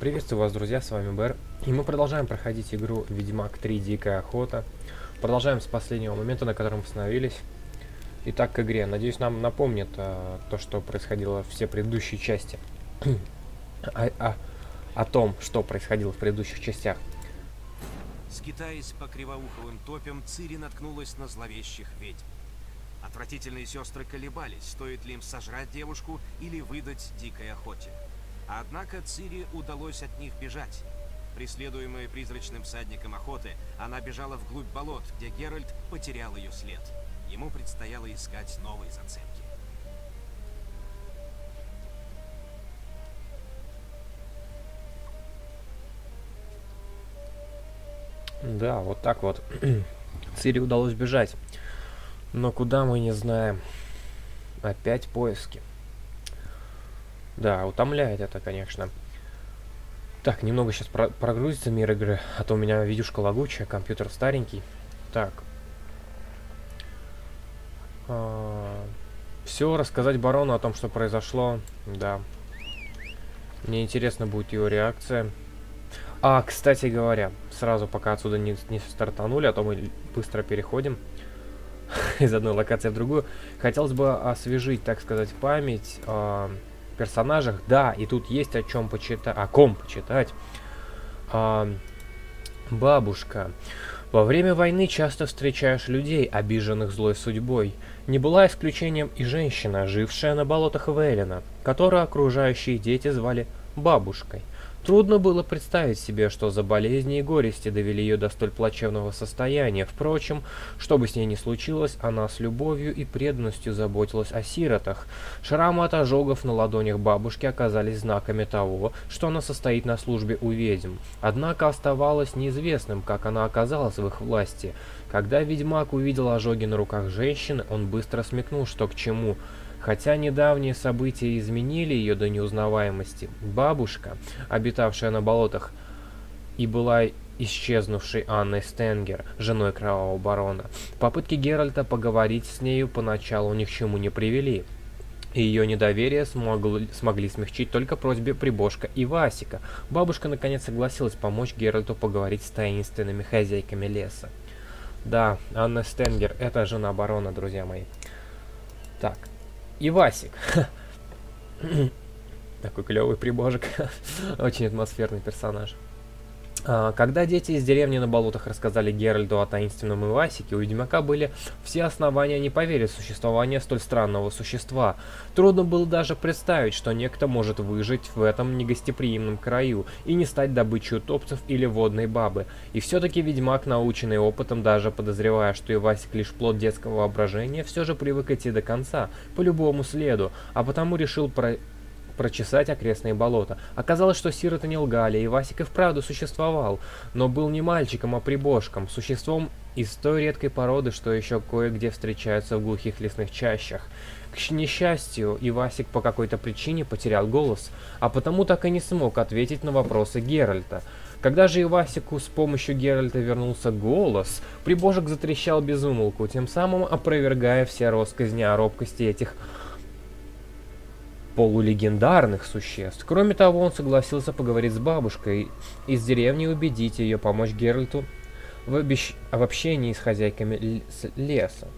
Приветствую вас, друзья, с вами Бэр, и мы продолжаем проходить игру Ведьмак 3: Дикая охота. Продолжаем с последнего момента, на котором остановились. Итак, к игре. Надеюсь, нам напомнит то, что происходило все предыдущие части. О том, что происходило в предыдущих частях. Скитаясь по кривоуховым топям, Цири наткнулась на зловещих ведьм. Отвратительные сестры колебались, стоит ли им сожрать девушку или выдать дикой охоте. Однако Цири удалось от них бежать. Преследуемая призрачным всадником охоты, она бежала вглубь болот, где Геральт потерял ее след. Ему предстояло искать новые зацепки. Да, вот так вот. Цири удалось бежать. Но куда, мы не знаем. Опять поиски. Да, утомляет это, конечно. Так, немного сейчас прогрузится мир игры, а то у меня видюшка лагучая, компьютер старенький. Так. Все, рассказать барону о том, что произошло. Да. Мне интересно будет его реакция. А, кстати говоря, сразу пока отсюда не стартанули, а то мы быстро переходим из одной локации в другую. Хотелось бы освежить, так сказать, память о персонажах. Да, и тут есть о чем почитать, о ком почитать. Бабушка. Во время войны часто встречаешь людей, обиженных злой судьбой. Не была исключением и женщина, жившая на болотах Велена, которую окружающие дети звали бабушкой. Трудно было представить себе, что за болезни и горести довели ее до столь плачевного состояния. Впрочем, что бы с ней ни случилось, она с любовью и преданностью заботилась о сиротах. Шрамы от ожогов на ладонях бабушки оказались знаками того, что она состоит на службе у ведьм. Однако оставалось неизвестным, как она оказалась в их власти. Когда ведьмак увидел ожоги на руках женщины, он быстро смекнул, что к чему. Хотя недавние события изменили ее до неузнаваемости, бабушка, обитавшая на болотах, и была исчезнувшей Анной Стенгер, женой Кровавого барона. Попытки Геральта поговорить с нею поначалу ни к чему не привели. И ее недоверие смогли смягчить только просьбе Прибошка и Васика. Бабушка наконец согласилась помочь Геральту поговорить с таинственными хозяйками леса. Да, Анна Стенгер, это жена барона, друзья мои. Так. Ивасик. Такой клевый прибожик. Очень атмосферный персонаж. Когда дети из деревни на болотах рассказали Геральду о таинственном Ивасике, у ведьмака были все основания не поверить в существование столь странного существа. Трудно было даже представить, что некто может выжить в этом негостеприимном краю и не стать добычей утопцев или водной бабы. И все-таки ведьмак, наученный опытом, даже подозревая, что Ивасик лишь плод детского воображения, все же привык идти до конца, по любому следу, а потому решил прочесать окрестные болота. Оказалось, что сироты не лгали, и Васик и вправду существовал, но был не мальчиком, а прибожком, существом из той редкой породы, что еще кое-где встречаются в глухих лесных чащах. К несчастью, Ивасик по какой-то причине потерял голос, а потому так и не смог ответить на вопросы Геральта. Когда же Ивасику с помощью Геральта вернулся голос, прибожек затрещал безумолку, тем самым опровергая все россказни о робкости этих полулегендарных существ. Кроме того, он согласился поговорить с бабушкой из деревни и убедить ее помочь Геральту в общении с хозяйками леса.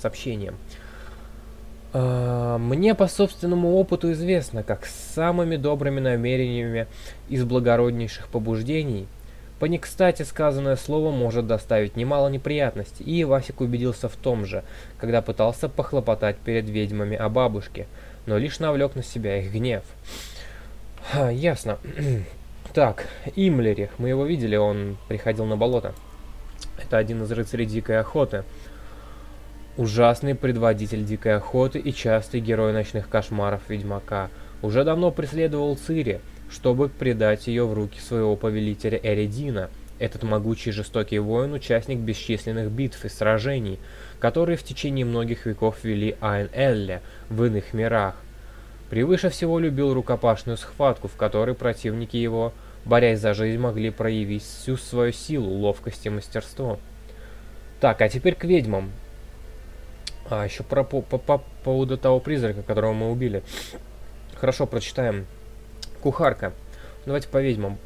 С общением. Мне по собственному опыту известно, как с самыми добрыми намерениями из благороднейших побуждений по некстати сказанное слово может доставить немало неприятностей, и Васик убедился в том же, когда пытался похлопотать перед ведьмами о бабушке, но лишь навлек на себя их гнев. Ха, ясно. Так, Имлерих, мы его видели, он приходил на болото. Это один из рыцарей Дикой Охоты. Ужасный предводитель Дикой Охоты и частый герой ночных кошмаров ведьмака. Уже давно преследовал Цири, чтобы предать ее в руки своего повелителя Эредина. Этот могучий и жестокий воин – участник бесчисленных битв и сражений, которые в течение многих веков вели Айн-Элле в иных мирах. Превыше всего любил рукопашную схватку, в которой противники его, борясь за жизнь, могли проявить всю свою силу, ловкость и мастерство. Так, а теперь к ведьмам. А, еще по поводу того призрака, которого мы убили. Хорошо, прочитаем. Кухарка. Давайте по ведьмам.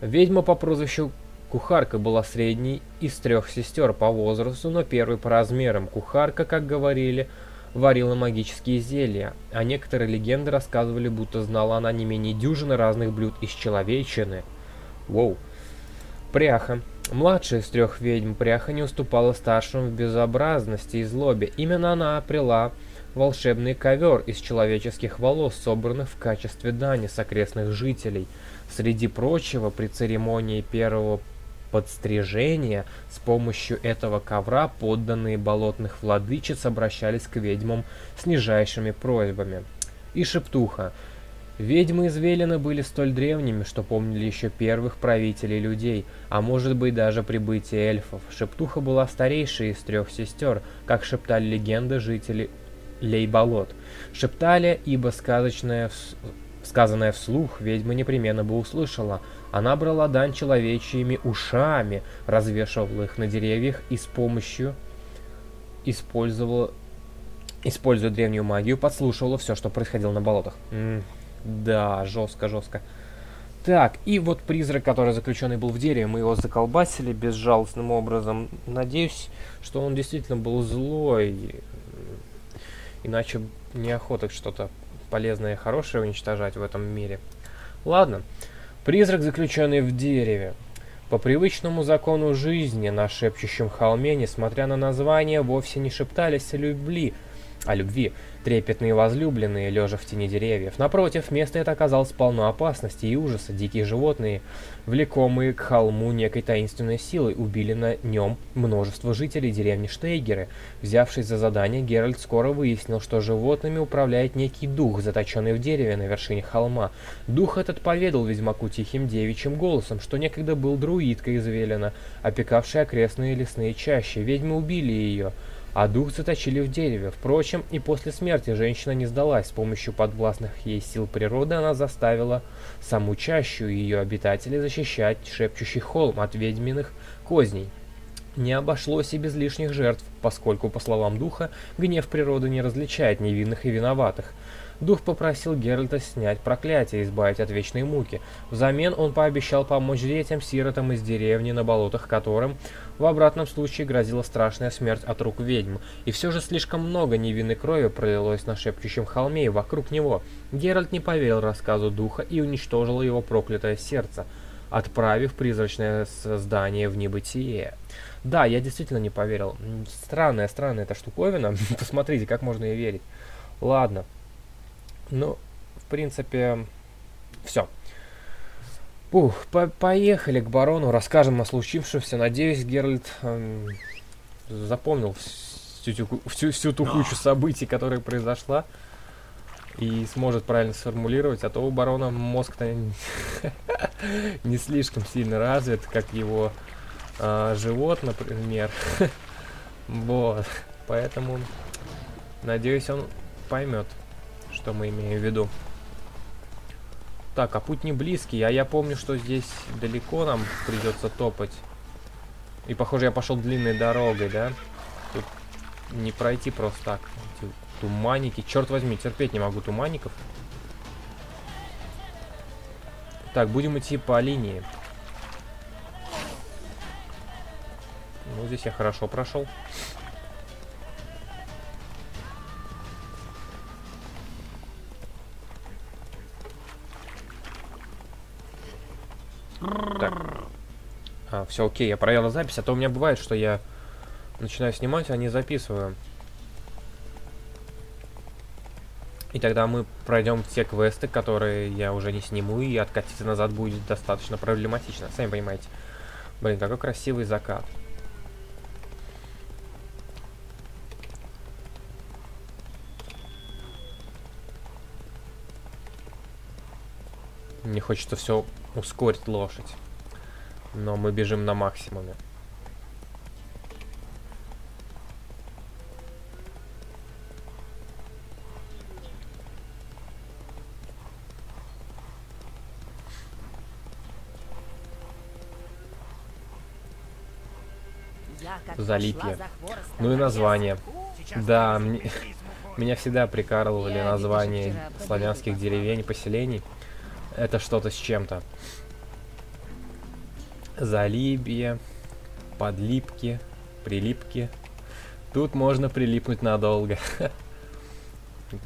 Ведьма по прозвищу Кухарка была средней из трех сестер по возрасту, но первой по размерам. Кухарка, как говорили, варила магические зелья, а некоторые легенды рассказывали, будто знала она не менее дюжины разных блюд из человечины. Воу. Пряха. Младшая из трех ведьм, Пряха не уступала старшим в безобразности и злобе. Именно она обрела волшебный ковер из человеческих волос, собранных в качестве дани с окрестных жителей. Среди прочего, при церемонии первого подстрижения с помощью этого ковра подданные болотных владычиц обращались к ведьмам с нижайшими просьбами. И Шептуха. Ведьмы из Велена были столь древними, что помнили еще первых правителей людей, а может быть даже прибытие эльфов. Шептуха была старейшей из трех сестер, как шептали легенды жителей болот. Шептали, ибо сказанное вслух ведьма непременно бы услышала. Она брала дань человечьими ушами, развешивала их на деревьях и с помощью используя древнюю магию, подслушивала все, что происходило на болотах. Да, жестко. Так, и вот призрак, который заключенный был в дереве, мы его заколбасили безжалостным образом. Надеюсь, что он действительно был злой. Иначе неохота что-то полезное и хорошее уничтожать в этом мире. Ладно. Призрак, заключенный в дереве. По привычному закону жизни на Шепчущем холме, несмотря на название, вовсе не шептались о любви, трепетные возлюбленные, лежа в тени деревьев. Напротив, место это оказалось полно опасности и ужаса. Дикие животные, влекомые к холму некой таинственной силой, убили на нем множество жителей деревни Штейгеры. Взявшись за задание, Геральт скоро выяснил, что животными управляет некий дух, заточенный в дереве на вершине холма. Дух этот поведал ведьмаку тихим девичьим голосом, что некогда был друидкой из Велена, опекавшей окрестные лесные чащи. Ведьмы убили ее, а дух заточили в дереве. Впрочем, и после смерти женщина не сдалась. С помощью подвластных ей сил природы она заставила саму чащу и ее обитателей защищать Шепчущий холм от ведьминых козней. Не обошлось и без лишних жертв, поскольку, по словам духа, гнев природы не различает невинных и виноватых. Дух попросил Геральта снять проклятие и избавить от вечной муки. Взамен он пообещал помочь детям-сиротам из деревни, на болотах которым в обратном случае грозила страшная смерть от рук ведьм. И все же слишком много невинной крови пролилось на Шепчущем холме и вокруг него. Геральт не поверил рассказу духа и уничтожил его проклятое сердце, отправив призрачное создание в небытие. Да, я действительно не поверил. Странная эта штуковина. Посмотрите, как можно ей верить. Ладно. Ну, в принципе, все. Пух, поехали к барону, расскажем о случившемся. Надеюсь, Геральт запомнил всю ту кучу событий, которая произошла, и сможет правильно сформулировать, а то у барона мозг-то не слишком сильно развит, как его живот, например. Вот, поэтому, надеюсь, он поймет, что мы имеем в виду. Так, а путь не близкий, а я помню, что здесь далеко нам придется топать. И похоже, я пошел длинной дорогой, да? Тут не пройти просто так. Эти туманники, черт возьми, терпеть не могу туманников. Так, будем идти по линии. Ну, здесь я хорошо прошел. Так. Все окей, я проверил запись, а то у меня бывает, что я начинаю снимать, а не записываю. И тогда мы пройдем те квесты, которые я уже не сниму, и откатиться назад будет достаточно проблематично, сами понимаете. Блин, какой красивый закат. Мне хочется все ускорить лошадь, но мы бежим на максимуме. Залипье. Ну и название. Да, меня всегда прикарывали названия славянских деревень и поселений. Это что-то с чем-то. Залибье, подлипки, прилипки. Тут можно прилипнуть надолго.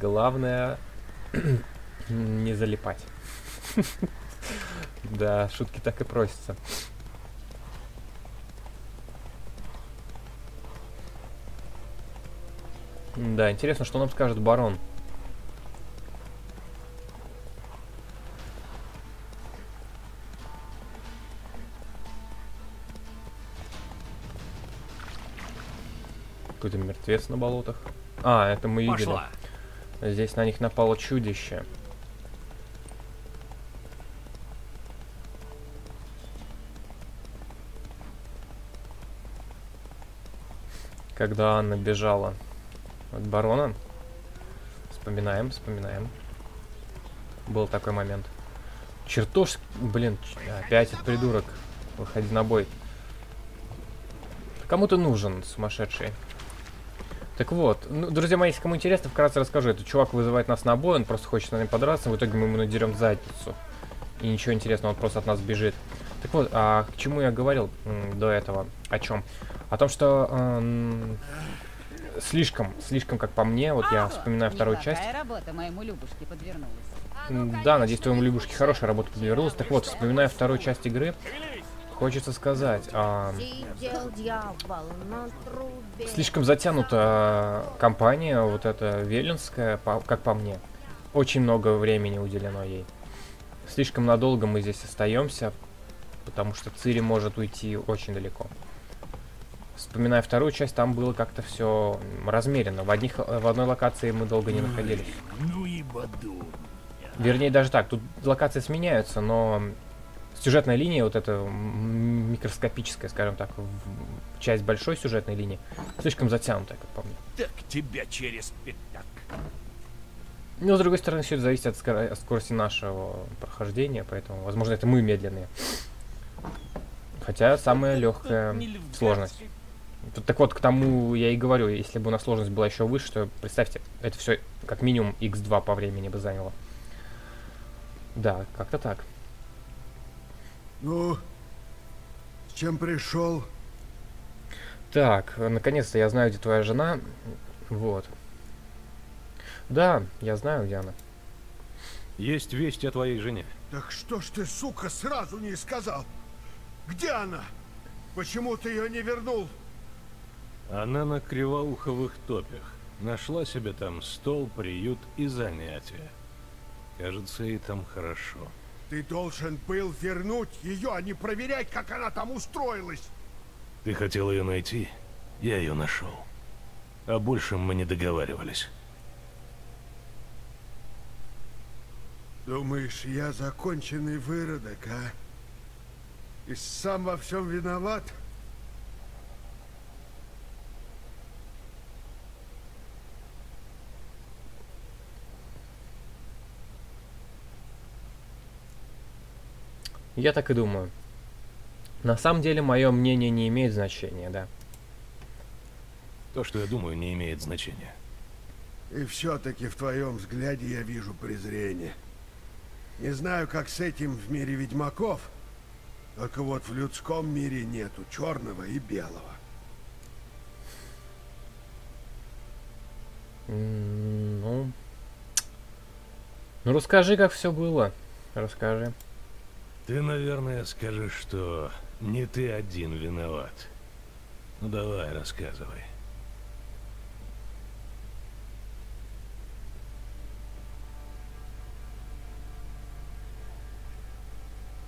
Главное не залипать. Да, шутки так и просятся. Да, интересно, что нам скажет барон. Какой-то мертвец на болотах. А, это мы видели. Здесь на них напало чудище. Когда Анна бежала от барона. Вспоминаем, вспоминаем. Был такой момент. Чертовски... Блин, опять этот придурок. Выходи на бой. Кому-то нужен сумасшедший. Так вот, ну, друзья мои, если кому интересно, вкратце расскажу. Этот чувак вызывает нас на бой, он просто хочет с нами подраться, в итоге мы ему надерем задницу. И ничего интересного, он просто от нас бежит. Так вот, а к чему я говорил до этого? О чем? О том, что слишком, как по мне, вот я вспоминаю вторую часть. Да, надеюсь, твоему Любушке хорошая работа подвернулась. Так вот, вспоминая вторую часть игры... Хочется сказать, слишком затянута компания, вот эта веленская, как по мне. Очень много времени уделено ей. Слишком надолго мы здесь остаемся, потому что Цири может уйти очень далеко. Вспоминая вторую часть, там было как-то все размеренно. В одной локации мы долго не находились. Вернее, даже так, тут локации сменяются, но... Сюжетная линия, вот эта микроскопическая, скажем так, часть большой сюжетной линии, слишком затянутая, как по мне. Так тебя через пятак. Но, с другой стороны, все это зависит от скорости нашего прохождения, поэтому, возможно, это мы медленные. Хотя самая легкая сложность. Так вот, к тому я и говорю, если бы у нас сложность была еще выше, то, представьте, это все как минимум x2 по времени бы заняло. Да, как-то так. Ну, с чем пришел? Так, наконец-то я знаю, где твоя жена. Вот. Да, я знаю, где она. Есть весть о твоей жене. Так что ж ты, сука, сразу не сказал? Где она? Почему ты ее не вернул? Она на Кривоуховых топях. Нашла себе там стол, приют и занятия. Кажется, ей там хорошо. Ты должен был вернуть ее, а не проверять, как она там устроилась. Ты хотел ее найти, я ее нашел. О большем мы не договаривались. Думаешь, я законченный выродок, а? И сам во всем виноват? Я так и думаю. На самом деле, мое мнение не имеет значения, да. То, что я думаю, не имеет значения. И все-таки в твоем взгляде я вижу презрение. Не знаю, как с этим в мире ведьмаков, только вот в людском мире нету черного и белого. Ну расскажи, как все было. Расскажи. Ты, наверное, скажешь, что не ты один виноват. Ну давай, рассказывай.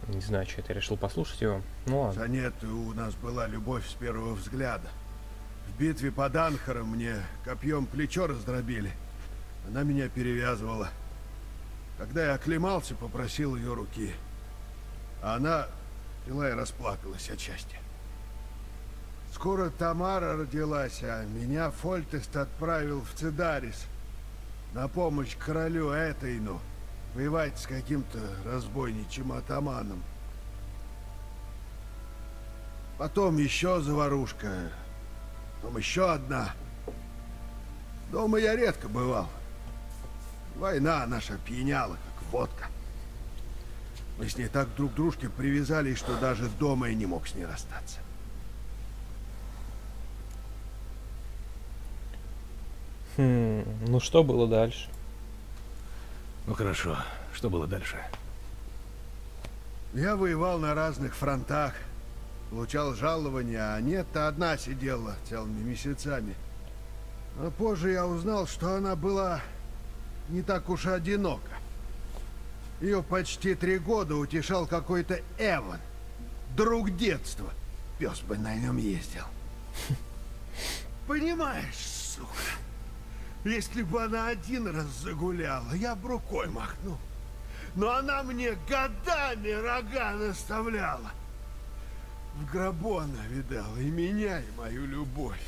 Не знаю, что это, решил послушать его. Ну ладно. Да нет, у нас была любовь с первого взгляда. В битве под Анхаром мне копьем плечо раздробили. Она меня перевязывала. Когда я оклемался, попросил ее руки. А она взяла и расплакалась от счастья. Скоро Тамара родилась, а меня Фольтест отправил в Цидарис на помощь королю Этейну воевать с каким-то разбойничьим атаманом. Потом еще заварушка, потом еще одна. Дома я редко бывал. Война наша пьяняла, как водка. Мы с ней так друг к дружке привязались, что даже дома и не мог с ней расстаться. Ну что было дальше? Ну хорошо, что было дальше? Я воевал на разных фронтах, получал жалования, а нет-то одна сидела целыми месяцами. А позже я узнал, что она была не так уж и одинока. Ее почти 3 года утешал какой-то Эван, друг детства. Пес бы на нем ездил. Понимаешь, сука, если бы она один раз загуляла, я бы рукой махнул. Но она мне годами рога наставляла. В гробу она видала и меня, и мою любовь.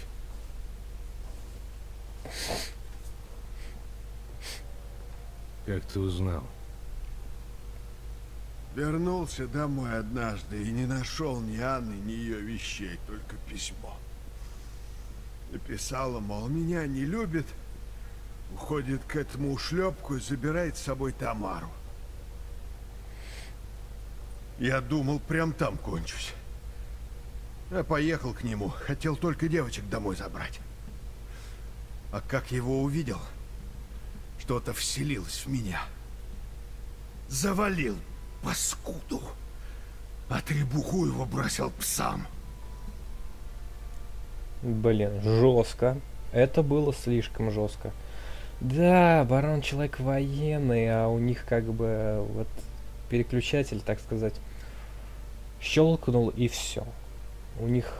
Как ты узнал? Вернулся домой однажды и не нашел ни Анны, ни ее вещей, только письмо. Написала, мол, меня не любит, уходит к этому ушлепку и забирает с собой Тамару. Я думал, прям там кончусь. Я поехал к нему, хотел только девочек домой забрать. А как его увидел, что-то вселилось в меня. Завалил, паскуду. А требуху его бросил псам. Блин, жестко. Это было слишком жестко. Да, барон человек военный, а у них как бы вот переключатель, так сказать, щелкнул и все. У них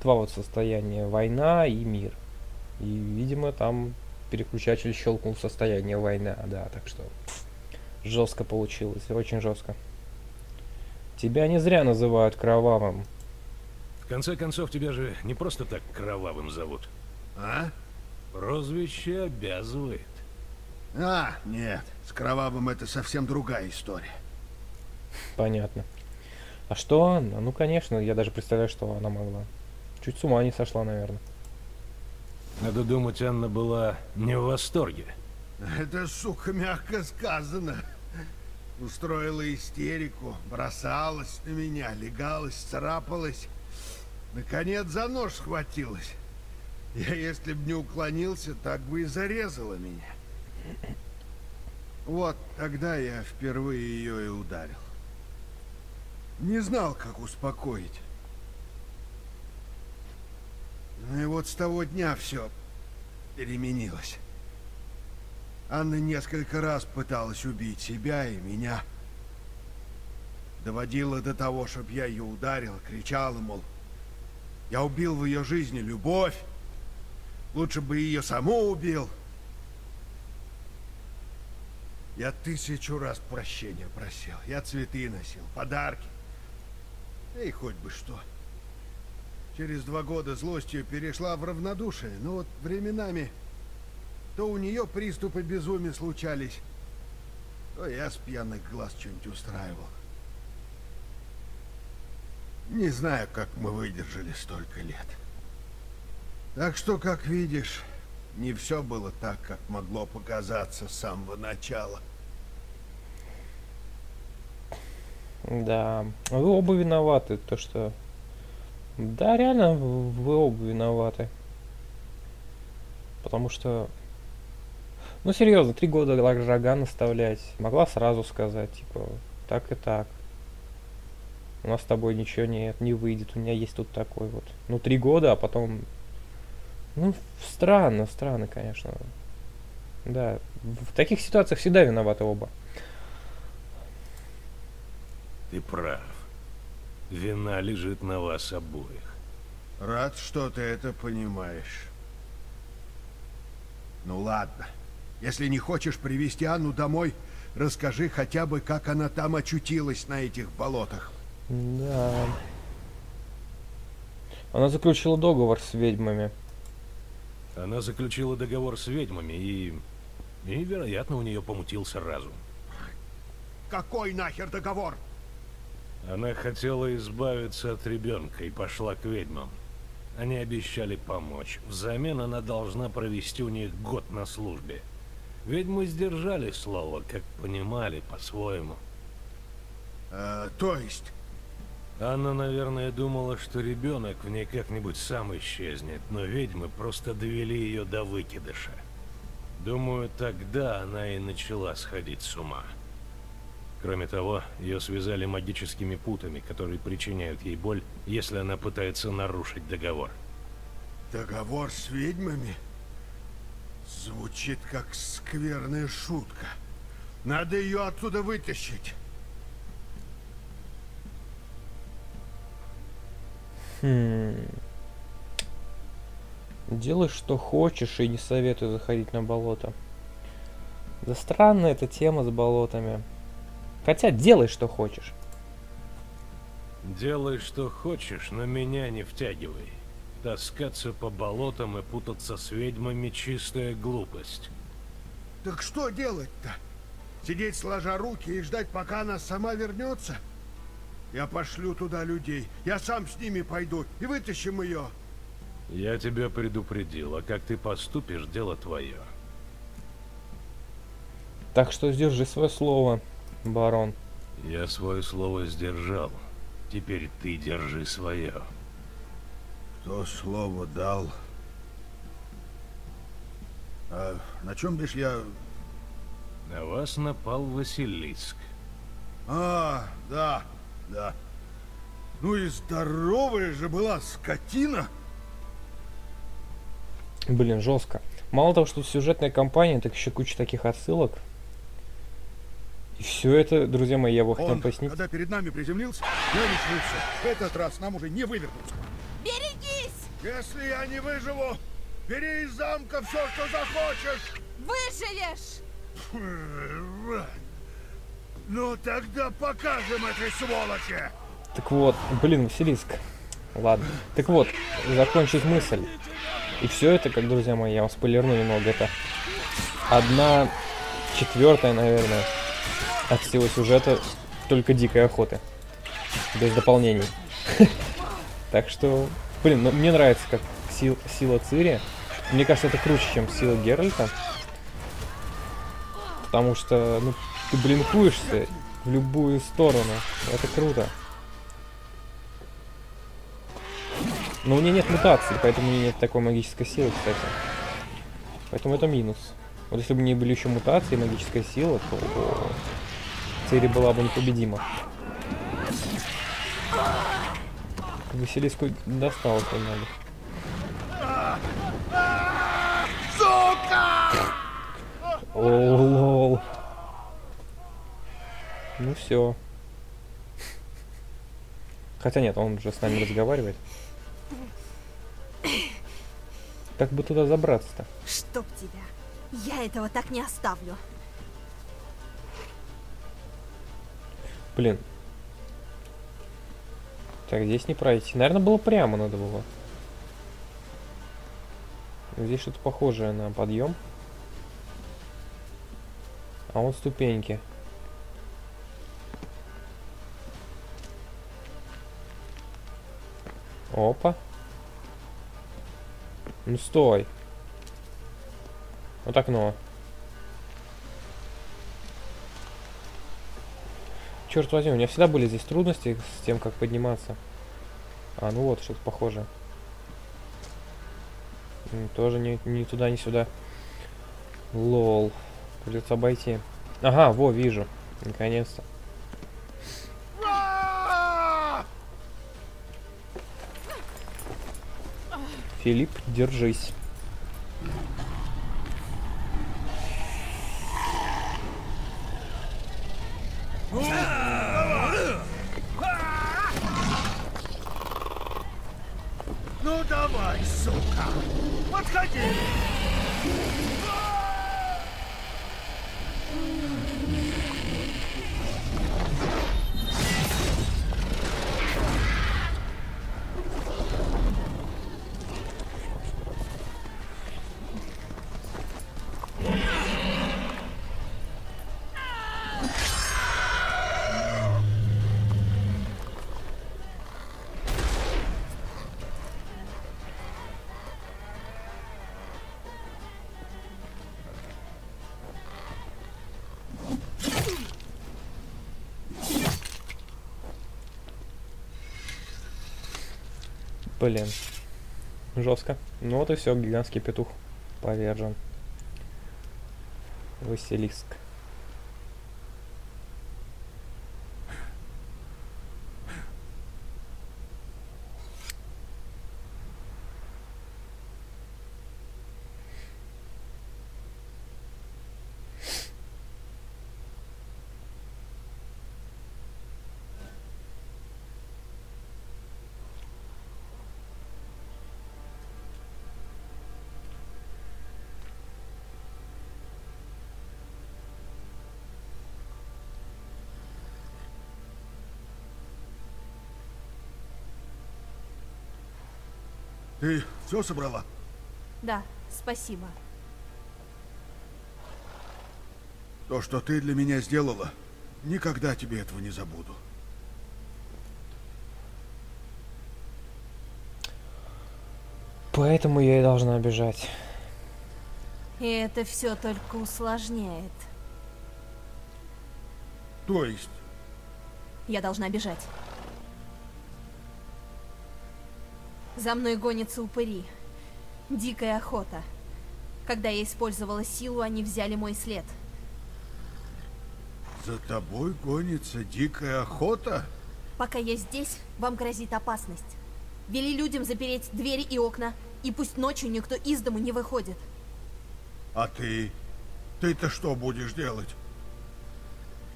два вот состояния: война и мир. И, видимо, там переключатель щелкнул состояние войны, да, так что жестко получилось, очень жестко. Тебя не зря называют кровавым. В конце концов, тебя же не просто так кровавым зовут. А? Прозвище обязывает. А, нет, с кровавым это совсем другая история. Понятно. А что Анна? Ну, конечно, я даже представляю, что она могла. Чуть с ума не сошла, наверное. Надо думать, Анна была не в восторге. Это, сука, мягко сказано. Устроила истерику, бросалась на меня, легалась, царапалась. Наконец за нож схватилась. Я, если бы не уклонился, так бы и зарезала меня. Вот тогда я впервые ее и ударил. Не знал, как успокоить. Ну и вот с того дня все переменилось. Анна несколько раз пыталась убить себя и меня. Доводила до того, чтобы я ее ударил, кричала, мол, я убил в ее жизни любовь. Лучше бы ее саму убил. Я 1000 раз прощения просил. Я цветы носил, подарки. И хоть бы что. Через 2 года злостью перешла в равнодушие, но вот временами то у нее приступы безумия случались, то я с пьяных глаз что-нибудь устраивал. Не знаю, как мы выдержали столько лет. Так что, как видишь, не все было так, как могло показаться с самого начала. Да, вы оба виноваты, то что... Да, реально, вы оба виноваты. Потому что... Ну, серьезно, 3 года рога наставлять. Могла сразу сказать, типа, так и так. У нас с тобой ничего нет, не выйдет. У меня есть тут такой вот. Ну, 3 года, а потом... Ну, странно, странно, конечно. Да, в таких ситуациях всегда виноваты оба. Ты прав. Вина лежит на вас обоих. Рад, что ты это понимаешь. Ну ладно. Если не хочешь привезти Анну домой, расскажи хотя бы, как она там очутилась на этих болотах. Да. Она заключила договор с ведьмами. Она заключила договор с ведьмами и вероятно, у нее помутился разум. Какой нахер договор? Она хотела избавиться от ребенка и пошла к ведьмам. Они обещали помочь. Взамен она должна провести у них 1 год на службе. Ведьмы сдержали слово, как понимали, по-своему. То есть? Анна, наверное, думала, что ребенок в ней как-нибудь сам исчезнет, но ведьмы просто довели ее до выкидыша. Думаю, тогда она и начала сходить с ума. Кроме того, ее связали магическими путами, которые причиняют ей боль, если она пытается нарушить договор. Договор с ведьмами? Звучит как скверная шутка. Надо ее оттуда вытащить. Делай, что хочешь, и не советую заходить на болото. Да странная эта тема с болотами. Хотя делай, что хочешь. Делай, что хочешь, но меня не втягивай. Таскаться по болотам и путаться с ведьмами — чистая глупость. Так что делать-то? Сидеть сложа руки и ждать, пока она сама вернется? Я пошлю туда людей. Я сам с ними пойду и вытащим ее. Я тебя предупредил, а как ты поступишь — дело твое. Так что сдержи свое слово, барон. Я свое слово сдержал. Теперь ты держи свое. Кто слово дал? А на чем бишь я? На вас напал Василиск. А, да. Да. Ну и здоровая же была скотина. Блин, жестко. Мало того, что сюжетная кампания, так еще куча таких отсылок. И все это, друзья мои, я бы хотел пояснить. Когда перед нами приземлился, я решился. В этот раз нам уже не вывернуться. Берегись! Если я не выживу, бери из замка все, что захочешь. Выживешь! Ну тогда покажем этой сволочи! Так вот, блин, Василиск. Ладно. Так вот, закончить мысль. И все это, как, друзья мои, я вам спойлерну немного, это 1/4, наверное, от всего сюжета только Дикой Охоты. Без дополнений. Так что, блин, мне нравится, как сила Цири. Мне кажется, это круче, чем сила Геральта. Потому что, ну, ты блинкуешься в любую сторону. Это круто. Но у меня нет мутаций, поэтому у меня нет такой магической силы, кстати. Поэтому это минус. Вот если бы у меня были еще мутации и магическая сила, то Цири была бы непобедима. Василиску досталось немного. Сука! Лол. Ну все. Хотя нет, он уже с нами разговаривает. Как бы туда забраться-то? Чтоб тебя. Я этого так не оставлю. Блин. Так, здесь не пройти. Наверное, было прямо надо было. Здесь что-то похожее на подъем. А вот ступеньки. Опа. Ну стой. Вот окно. Черт возьми, у меня всегда были здесь трудности с тем, как подниматься. А, ну вот, что-то похоже. Тоже не туда, не сюда. Лол. Придется обойти. Ага, во, вижу. Наконец-то. Филипп, держись. Ну давай, сука, подходи. Блин. Жестко. Ну вот и все, гигантский петух повержен. Василиск. Ты все собрала? Да, спасибо. То, что ты для меня сделала, никогда тебе этого не забуду. Поэтому я и должна бежать. И это все только усложняет. То есть? Я должна бежать. За мной гонятся упыри. Дикая охота. Когда я использовала силу, они взяли мой след. За тобой гонится дикая охота? Пока я здесь, вам грозит опасность. Вели людям запереть двери и окна, и пусть ночью никто из дому не выходит. А ты? Ты-то что будешь делать?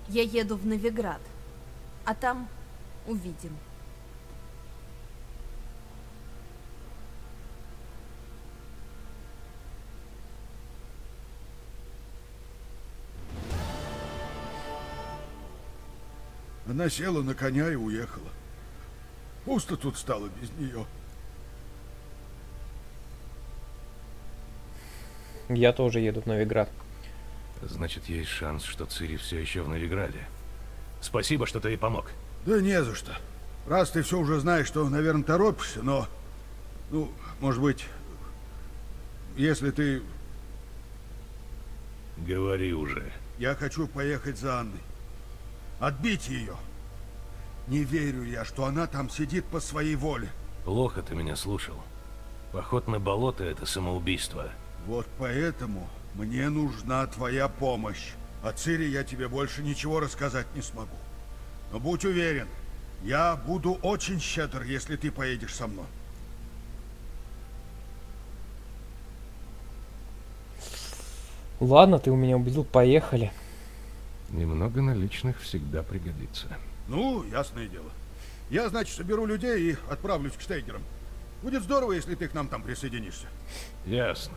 Я еду в Новиград, а там увидим. Она села на коня и уехала. Пусто тут стало без нее. Я тоже еду в Новиград. Значит, есть шанс, что Цири все еще в Новиграде. Спасибо, что ты ей помог. Да не за что. Раз ты все уже знаешь, что, наверное, торопишься, но... Ну, может быть, если ты... Говори уже. Я хочу поехать за Анной. Отбить ее. Не верю я, что она там сидит по своей воле. Плохо ты меня слушал. Поход на болото — это самоубийство. Вот поэтому мне нужна твоя помощь. О Цири я тебе больше ничего рассказать не смогу. Но будь уверен, я буду очень щедр, если ты поедешь со мной. Ладно, ты у меня убедил, поехали. Немного наличных всегда пригодится. Ну, ясное дело. Я, значит, соберу людей и отправлюсь к Штейгерам. Будет здорово, если ты к нам там присоединишься. Ясно.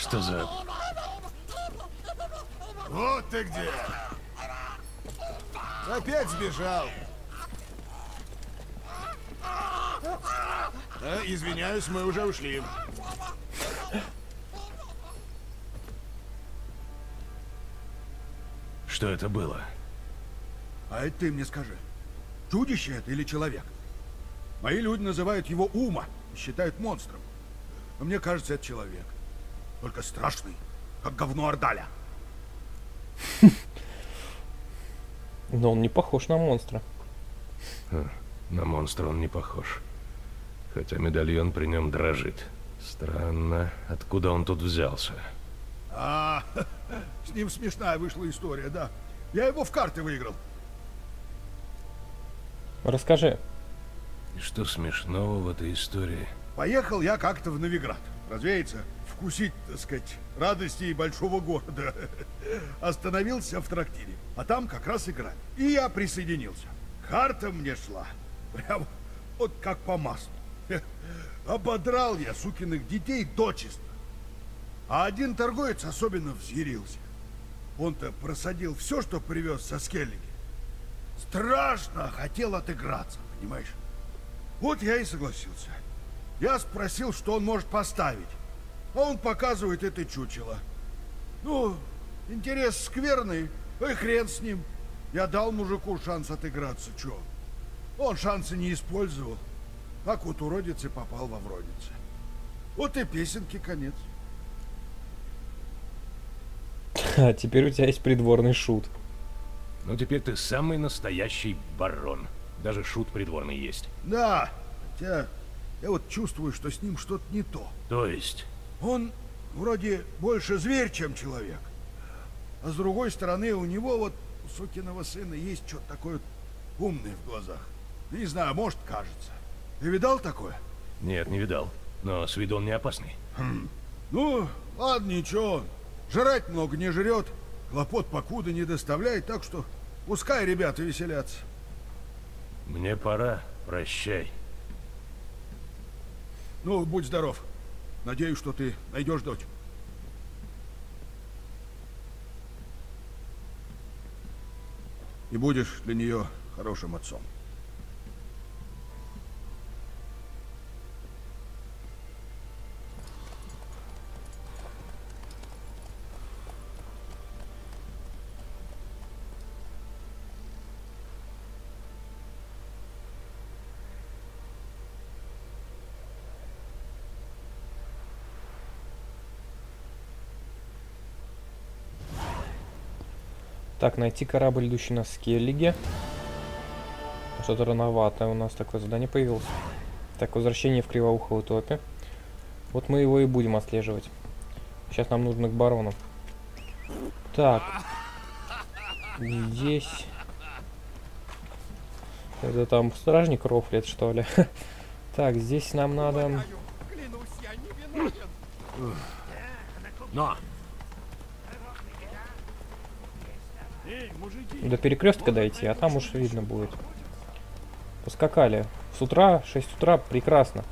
Что за... Вот ты где! Опять сбежал! Да, извиняюсь, мы уже ушли. Что это было? А это ты мне скажи. Чудище это или человек? Мои люди называют его Ума и считают монстром. Но мне кажется, это человек. Только страшный, как говно Ордаля. Но он не похож на монстра. На монстра он не похож. Хотя медальон при нем дрожит. Странно, откуда он тут взялся? А, с ним смешная вышла история, да. Я его в карты выиграл. Расскажи. И что смешного в этой истории? Поехал я как-то в Новиград. Развеется, вкусить, так сказать, радости большого города. Остановился в трактире, а там как раз игра. И я присоединился. Карта мне шла. Прям вот как по маслу. Ободрал я сукиных детей дочисто. А один торговец особенно взъярился. Он-то просадил все, что привез со Скеллиге. Страшно хотел отыграться, понимаешь? Вот я и согласился. Я спросил, что он может поставить. А он показывает это чучело. Ну, интерес скверный, и хрен с ним. Я дал мужику шанс отыграться, чё? Он шансы не использовал. Так вот уродец и попал во вродицы. Вот и песенки конец. А теперь у тебя есть придворный шут. Ну теперь ты самый настоящий барон. Даже шут придворный есть. Да, хотя я вот чувствую, что с ним что-то не то. То есть? Он вроде больше зверь, чем человек. А с другой стороны, у него вот, у сукиного сына, есть что-то такое умное в глазах. Не знаю, может, кажется. Ты видал такое? Нет, не видал. Но с виду он не опасный. Хм. Ну, ладно, ничего. Жрать много не жрет. Хлопот покуда не доставляет, так что пускай ребята веселятся. Мне пора. Прощай. Ну, будь здоров. Надеюсь, что ты найдешь дочь. И будешь для нее хорошим отцом. Так, найти корабль, идущий на Скеллиге. Что-то рановато у нас такое задание появилось. Так, возвращение в Кривоуховую топе. Вот мы его и будем отслеживать. Сейчас нам нужно к барону. Так. Здесь... Это там стражник рофлит, что ли? Так, здесь нам надо... Но! До перекрестка дойти, а там уж видно будет. Поскакали. С утра, 6 утра, прекрасно.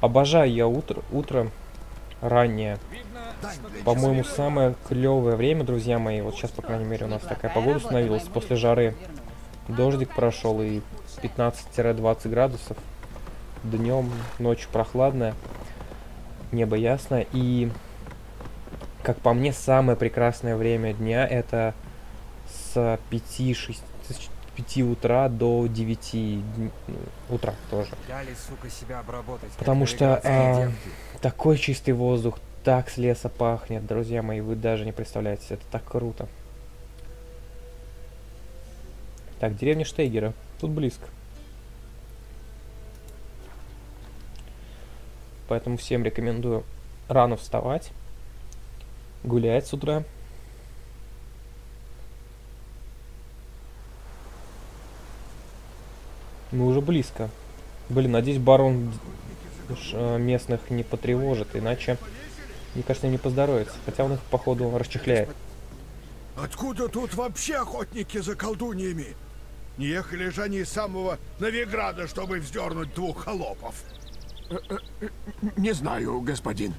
Обожаю я утро раннее. По-моему, самое клевое время, друзья мои. Вот сейчас, по крайней мере, у нас такая погода установилась после жары. Дождик прошел и 15-20 градусов. Днем, ночью прохладная. Небо ясное. И, как по мне, самое прекрасное время дня это... 5 утра до 9 утра тоже. Дали, сука, себя обработать, потому что такой чистый воздух, так с леса пахнет, друзья мои, вы даже не представляете, это так круто. Так, деревня Штейгера, тут близко. Поэтому всем рекомендую рано вставать, гулять с утра. Мы уже близко. Блин, надеюсь, барон местных не потревожит, иначе, мне кажется, им не поздоровится. Хотя он их, походу, расчехляет. Откуда тут вообще охотники за колдуньями? Не ехали же они из самого Новиграда, чтобы вздернуть двух холопов. Не знаю, господин.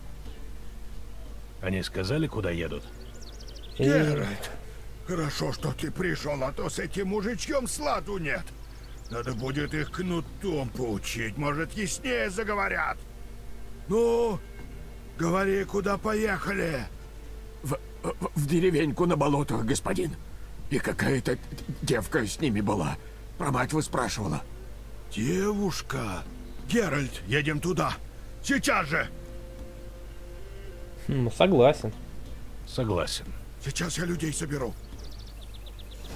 Они сказали, куда едут? Геральт, хорошо, что ты пришел, а то с этим мужичком сладу нет. Надо будет их кнутом поучить, может, яснее заговорят. Ну, говори, куда поехали? В деревеньку на болотах, господин. И какая-то девка с ними была. Про мать выспрашивала. Девушка? Геральт, едем туда. Сейчас же! Согласен. Согласен. Сейчас я людей соберу.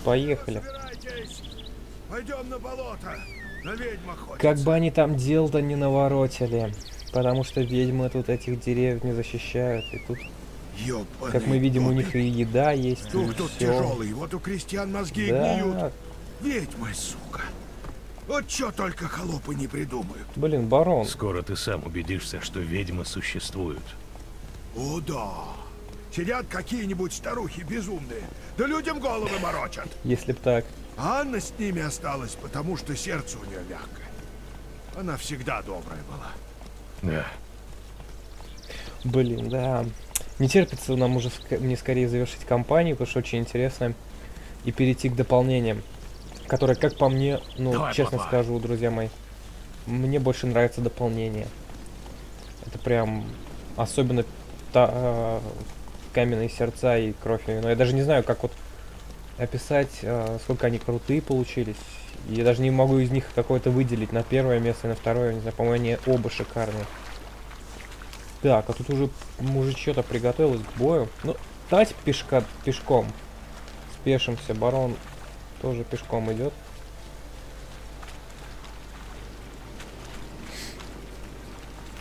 Поехали. Пойдем на болото, на ведьма ходит. Как бы они там дел-то не наворотили, потому что ведьмы тут этих деревьев не защищают, и тут, ёбаный, как мы видим, у них и еда есть, и тут все. Тяжелый, вот у крестьян мозги гниют. Ведьма, сука. Вот чё только холопы не придумают. Блин, барон. Скоро ты сам убедишься, что ведьмы существуют. О, да. Сидят какие-нибудь старухи безумные, да людям головы морочат. Если б так. Анна с ними осталась, потому что сердце у нее мягкое. Она всегда добрая была. Да. Блин, да. Не терпится нам уже мне скорее завершить кампанию, потому что очень интересно. И перейти к дополнениям, которые, как по мне, ну, давай, честно скажу, друзья мои, мне больше нравится дополнение. Это прям особенно Каменные сердца и Кровь и вино. Я даже не знаю, как вот описать, сколько они крутые получились. Я даже не могу из них какое-то выделить на первое место и на второе. Не знаю, по-моему, они оба шикарные. Так, а тут уже мужичок-то приготовилась к бою. Ну, летать пешком. Спешимся, барон тоже пешком идет.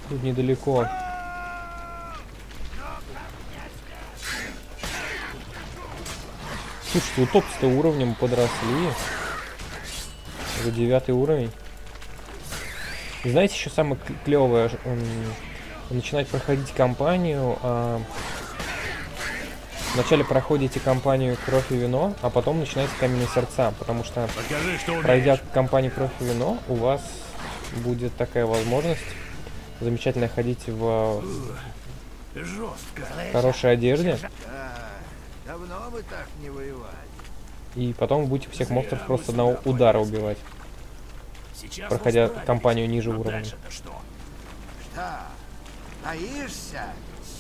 Тут недалеко. Слушайте, утопцы-то уровнем подросли. Уже 9 уровень. И знаете, еще самое клевое, начинать проходить кампанию. Вначале проходите кампанию «Кровь и вино», а потом начинается «Каменные сердца», потому что, пройдя кампанию «Кровь и вино», у вас будет такая возможность замечательно ходить в хорошей одежде. Давно вы так не воевали. И потом вы будете всех монстров просто одного удара убивать, проходя кампанию ниже уровня. Что? Боишься,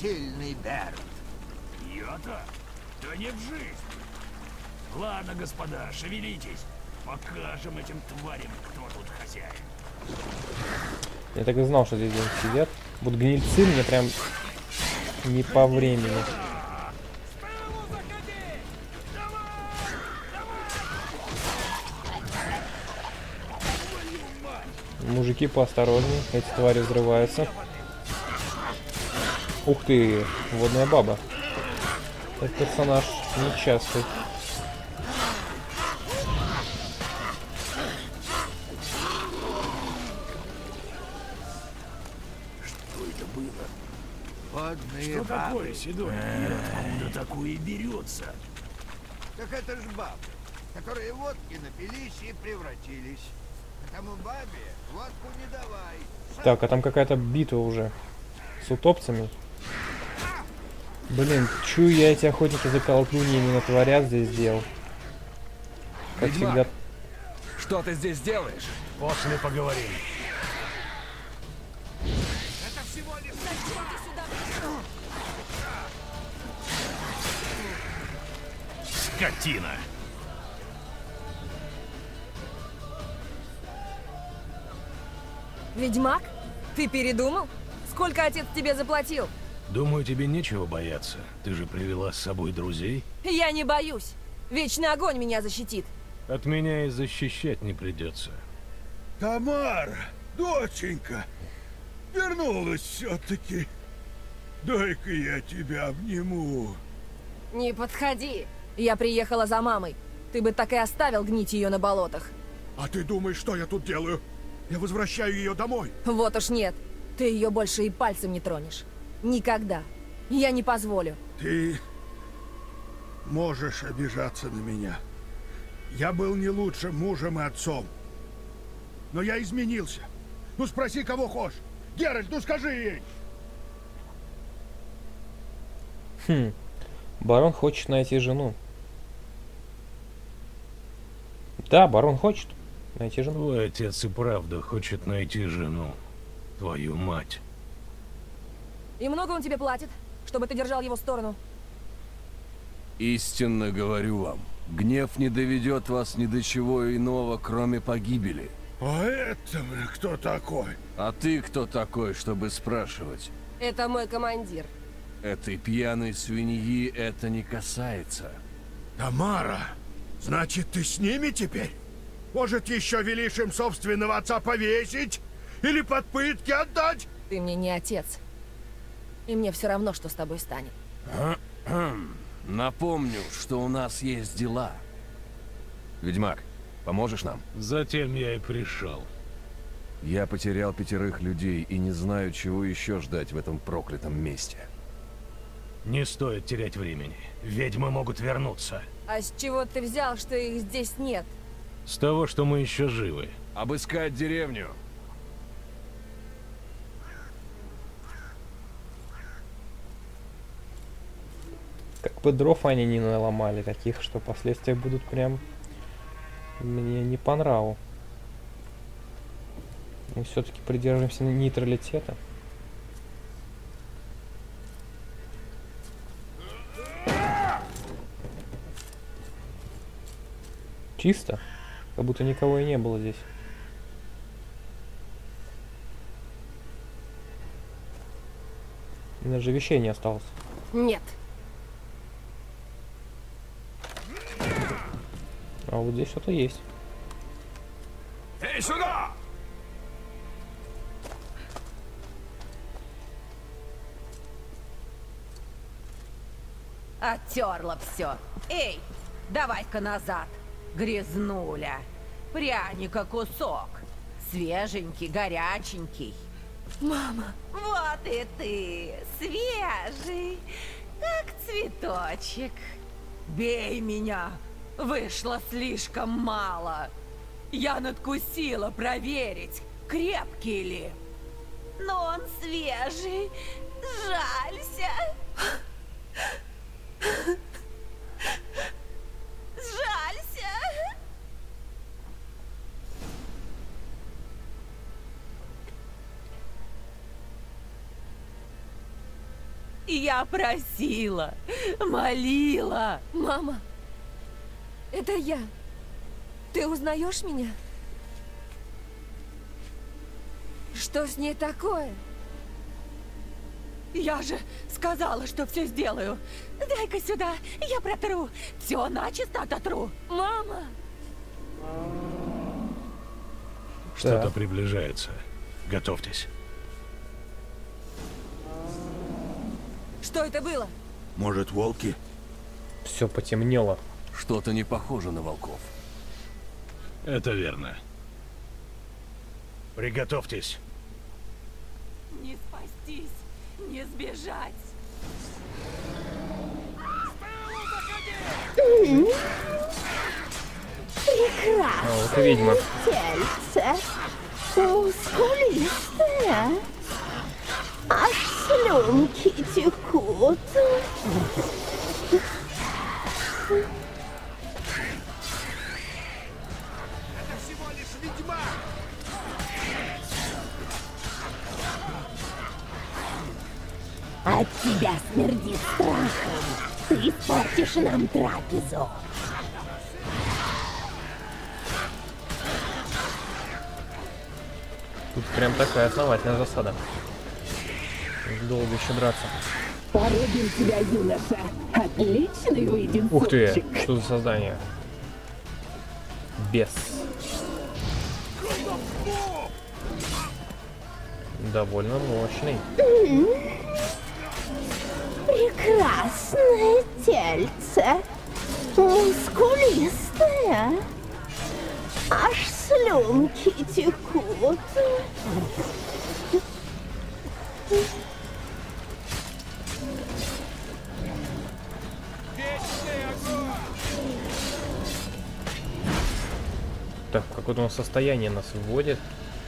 сильный Берт? Я-то? Да не в жизнь. Ладно, господа, шевелитесь. Покажем этим тварям, кто тут хозяин. Я так и знал, что здесь сидят. Вот гнильцы мне прям не по времени. Мужики, поосторожнее, эти твари взрываются. Ух ты, водная баба. Этот персонаж нечастый. Что это было? Водные бабы. Что такое, Седой? Откуда такое берется? Так это ж бабы, которые водки напились и превратились. Тому бабе водку не давай. Так, а там какая-то битва уже с утопцами. Блин, чую я, эти охотники за колотуньями натворят здесь дел. Как Ведьмак, всегда. Что ты здесь делаешь? После поговорим. Это всего лишь... Скотина! Ведьмак, ты передумал? Сколько отец тебе заплатил? Думаю, тебе нечего бояться. Ты же привела с собой друзей. Я не боюсь. Вечный огонь меня защитит. От меня и защищать не придется. Тамара, доченька, вернулась все-таки. Дай-ка я тебя обниму. Не подходи. Я приехала за мамой. Ты бы так и оставил гнить ее на болотах. А ты думаешь, что я тут делаю? Я возвращаю ее домой. Вот уж нет. Ты ее больше и пальцем не тронешь. Никогда. Я не позволю. Ты можешь обижаться на меня. Я был не лучшим мужем и отцом. Но я изменился. Ну спроси, кого хочешь. Геральт, ну скажи ей. Хм. Барон хочет найти жену. Да, барон хочет. Найти жену? Твой отец и правда хочет найти жену. Твою мать. И много он тебе платит, чтобы ты держал его сторону? Истинно говорю вам, гнев не доведет вас ни до чего иного, кроме погибели. А это кто такой? А ты кто такой, чтобы спрашивать? Это мой командир. Этой пьяной свиньи это не касается. Тамара, значит, ты с ними теперь? Может, еще велишь им собственного отца повесить? Или под пытки отдать? Ты мне не отец. И мне все равно, что с тобой станет. Напомню, что у нас есть дела. Ведьмак, поможешь нам? Затем я и пришел. Я потерял 5 людей и не знаю, чего еще ждать в этом проклятом месте. Не стоит терять времени. Ведьмы могут вернуться. А с чего ты взял, что их здесь нет? С того, что мы еще живы. Обыскать деревню. Как бы дров они не наломали, таких, что последствия будут прям мне не по нраву. Мы все-таки придерживаемся нейтралитета. Чисто. Как будто никого и не было здесь. Даже вещей не осталось. Нет. А вот здесь что-то есть. Эй, сюда! Оттерло все. Эй, давай-ка назад. Грязнуля. Пряника кусок. Свеженький, горяченький. Мама. Вот и ты. Свежий. Как цветочек. Бей меня. Вышло слишком мало. Я надкусила проверить, крепкий ли. Но он свежий. Жалься. Жалься. Я просила, молила. Мама, это я. Ты узнаешь меня? Что с ней такое? Я же сказала, что все сделаю. Дай-ка сюда, я протру. Все начисто ототру. Мама! Что-то приближается. Готовьтесь. Что это было? Может, волки? Все потемнело. Что-то не похоже на волков. Это верно. Приготовьтесь. Не спастись. Не сбежать. Прекрасно. Вот и ведьма. Тельце. Мускулистое. Аж слюнки текут. Это всего лишь ведьма. От тебя смердит страхом. Ты испортишь нам трапезу. Тут прям такая основательная засада. Долго еще драться. Порубим тебя, юноша. Отличный выйдем. Ух ты, что за создание? Бес. Довольно мощный. Прекрасное тельце, мускулистое, аж слюнки текут. Так, какое-то он состояние нас вводит.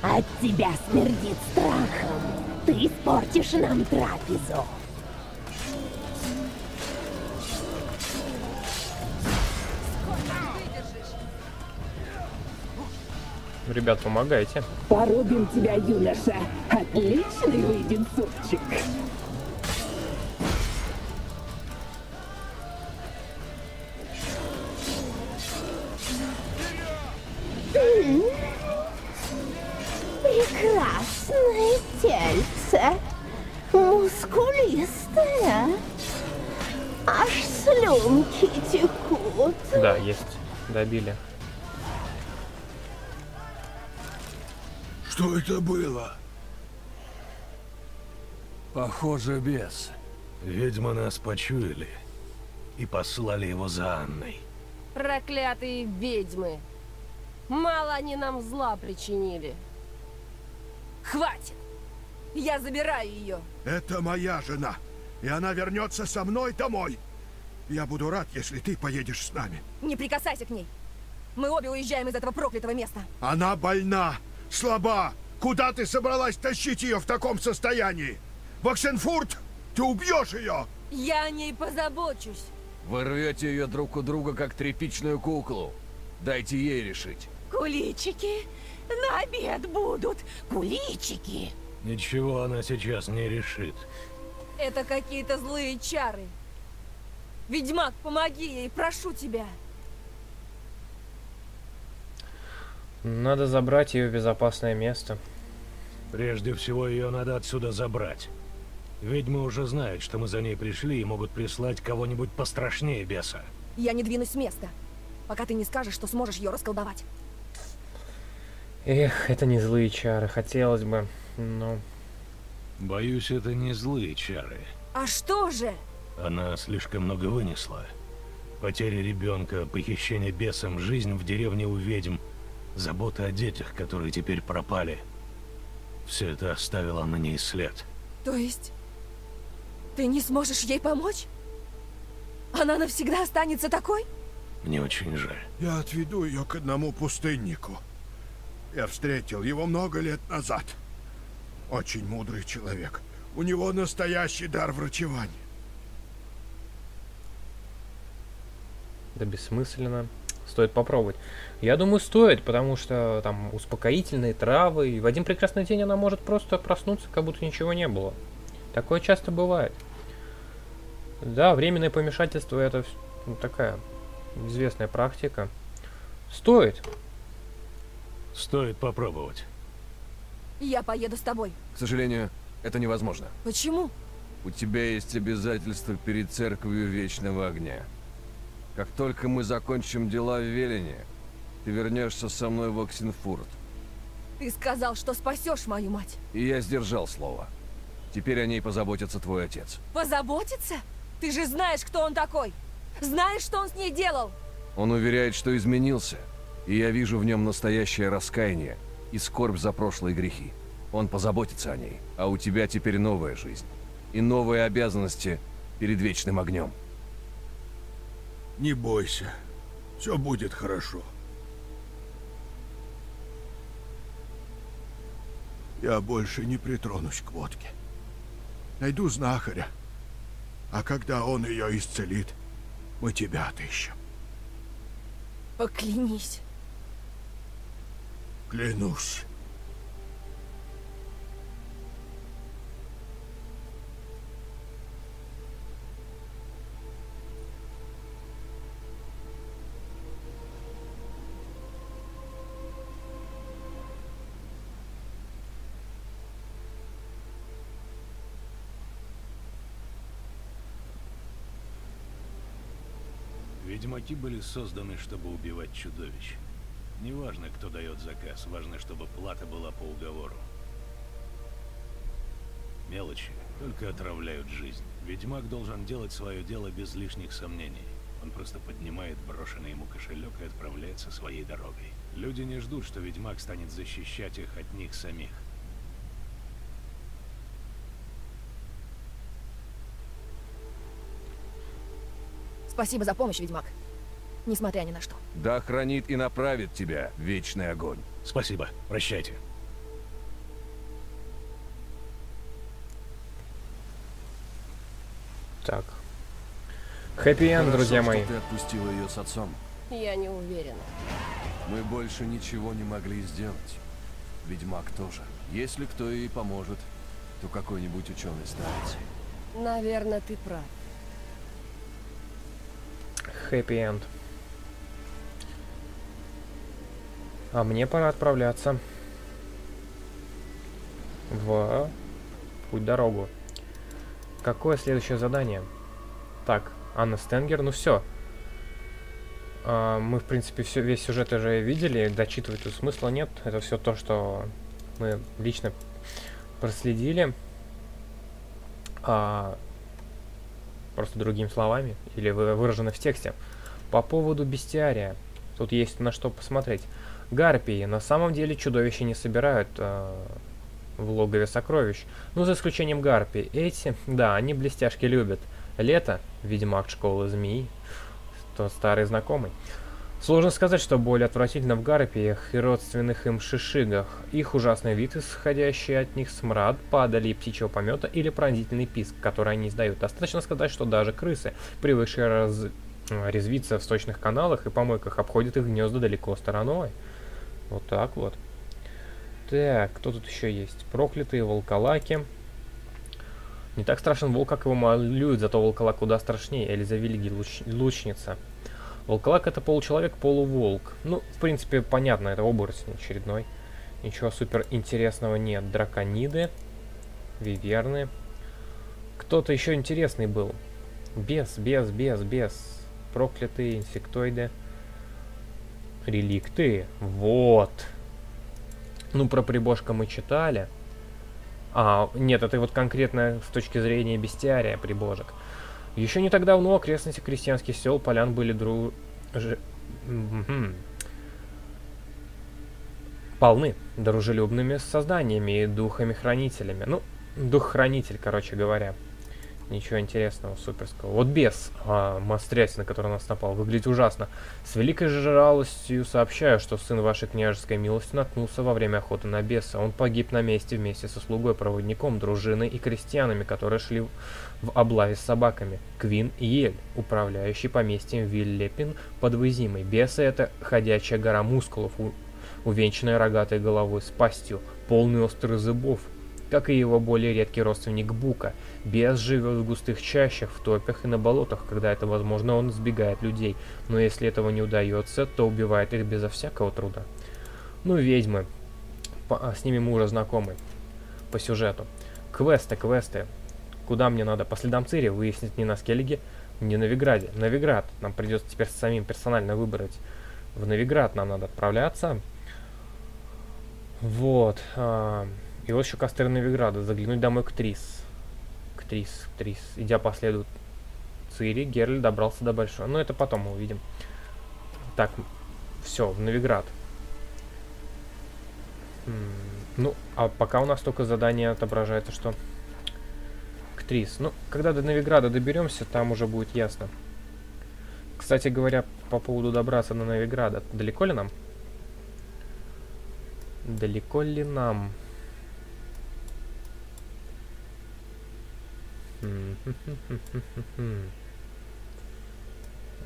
От тебя смердит страхом, ты испортишь нам трапезу. Ребят, помогайте. Порубим тебя, юноша. Отличный выйдет супчик. Прекрасное тельце. Мускулистое. Аж слюнки текут. Да, есть. Добили. Что это было? Похоже, бес. Ведьмы нас почуяли и послали его за Анной. Проклятые ведьмы. Мало они нам зла причинили. Хватит! Я забираю ее. Это моя жена, и она вернется со мной домой. Я буду рад, если ты поедешь с нами. Не прикасайся к ней. Мы обе уезжаем из этого проклятого места. Она больна. Слаба! Куда ты собралась тащить ее в таком состоянии? В Оксенфурт? Ты убьешь ее! Я о ней позабочусь. Вы рвете ее друг у друга, как тряпичную куклу. Дайте ей решить. Куличики на обед будут. Куличики. Ничего она сейчас не решит. Это какие-то злые чары. Ведьмак, помоги ей, прошу тебя. Надо забрать ее в безопасное место. Прежде всего, ее надо отсюда забрать. Ведьмы уже знают, что мы за ней пришли, и могут прислать кого-нибудь пострашнее беса. Я не двинусь с места. пока ты не скажешь, что сможешь ее расколдовать. Эх, это не злые чары, хотелось бы, но... Боюсь, это не злые чары. А что же? Она слишком много вынесла. Потеря ребенка, похищение бесом, жизнь в деревне у ведьм, забота о детях, которые теперь пропали. Все это оставило на ней след. То есть... ты не сможешь ей помочь? Она навсегда останется такой? Мне очень жаль. Я отведу ее к одному пустыннику. Я встретил его много лет назад. Очень мудрый человек. У него настоящий дар врачевания. Да бессмысленно. Стоит попробовать. Я думаю, стоит, потому что там успокоительные травы. И в один прекрасный день она может просто проснуться, как будто ничего не было. Такое часто бывает. Да, временное помешательство — это такая известная практика. Стоит. Стоит попробовать. Я поеду с тобой. К сожалению, это невозможно. Почему? У тебя есть обязательства перед Церковью Вечного Огня. Как только мы закончим дела в Велене, ты вернешься со мной в Оксенфурт. Ты сказал, что спасешь мою мать. И я сдержал слово. Теперь о ней позаботится твой отец. Позаботится? Ты же знаешь, кто он такой. Знаешь, что он с ней делал. Он уверяет, что изменился. И я вижу в нем настоящее раскаяние и скорбь за прошлые грехи. Он позаботится о ней. А у тебя теперь новая жизнь. И новые обязанности перед Вечным Огнем. Не бойся. Все будет хорошо. Я больше не притронусь к водке. Найду знахаря. А когда он ее исцелит, мы тебя отыщем. Поклянись. Клянусь. Ведьмаки были созданы, чтобы убивать чудовищ. Неважно, кто дает заказ, важно, чтобы плата была по уговору. Мелочи только отравляют жизнь. Ведьмак должен делать свое дело без лишних сомнений. Он просто поднимает брошенный ему кошелек и отправляется своей дорогой. Люди не ждут, что ведьмак станет защищать их от них самих. Спасибо за помощь, ведьмак. Несмотря ни на что. Да хранит и направит тебя Вечный Огонь. Спасибо. Прощайте. Так. Хэппи-энд, друзья мои. Ты отпустила ее с отцом. Я не уверена. Мы больше ничего не могли сделать. Ведьмак тоже. Если кто ей поможет, то какой-нибудь ученый станет. Наверное, ты прав. Хэппи-энд. А мне пора отправляться в путь-дорогу. Какое следующее задание? Так, Анна Стенгер, ну все. Мы, в принципе, все, весь сюжет уже видели, дочитывать тут смысла нет. Это все то, что мы лично проследили. Просто другими словами, или выражено в тексте. По поводу бестиария. Тут есть на что посмотреть. Гарпии. На самом деле чудовища не собирают в логове сокровищ. Ну, за исключением гарпий. Эти, да, они блестяшки любят. Лето, ведьмак школы змей, тот старый знакомый. Сложно сказать, что более отвратительно в гарпиях и родственных им шишигах. Их ужасный вид, исходящий от них смрад, падали птичьего помета или пронзительный писк, который они издают. Достаточно сказать, что даже крысы, привыкшие резвиться в сточных каналах и помойках, обходят их гнезда далеко стороной. Вот так вот. Так, кто тут еще есть? Проклятые волколаки. Не так страшен волк, как его малюют, зато волколак куда страшнее. Элиза Вильги, лучница. Волколак — это получеловек, полуволк. Ну, в принципе, понятно, это оборотень очередной. Ничего супер интересного нет. Дракониды, виверны. Кто-то еще интересный был. Бес, проклятые инсектоиды. Реликты. Вот. Ну, про Прибошка мы читали. А, нет, это вот конкретно с точки зрения бестиария прибожек. Еще не так давно окрестности крестьянских сел полян были полны дружелюбными созданиями и духами-хранителями. Ну, дух-хранитель, короче говоря. Ничего интересного, суперского. Вот бес, монстрятина, который на нас напал, выглядит ужасно. С великой же жалостью сообщаю, что сын вашей княжеской милости наткнулся во время охоты на беса. Он погиб на месте вместе со слугой, проводником, дружиной и крестьянами, которые шли в облаве с собаками. Квин Ель, управляющий поместьем Виллепин под Вызимой. Бесы — это ходячая гора мускулов, увенчанная рогатой головой с пастью, полной острых зубов, как и его более редкий родственник Бука. Бес живет в густых чащах, в топях и на болотах. Когда это возможно, он сбегает людей. Но если этого не удается, то убивает их безо всякого труда. Ну, ведьмы. С ними мы уже знакомы. По сюжету. Квесты, квесты. Куда мне надо? По следам Цири выяснить не на Скеллиге, не на Новиграде. Новиград. Нам придется теперь самим персонально выбрать. В Новиград нам надо отправляться. Вот. И вот еще костер Новиграда. Заглянуть домой к Трис. Трис. Идя по следу Цири, Герль добрался до Большого. Но это потом мы увидим. Так, все, в Новиград. Ну, а пока у нас только задание отображается, что... К Трис. Ну, когда до Новиграда доберемся, там уже будет ясно. Кстати говоря, по поводу добраться до Новиграда. Далеко ли нам? Далеко ли нам?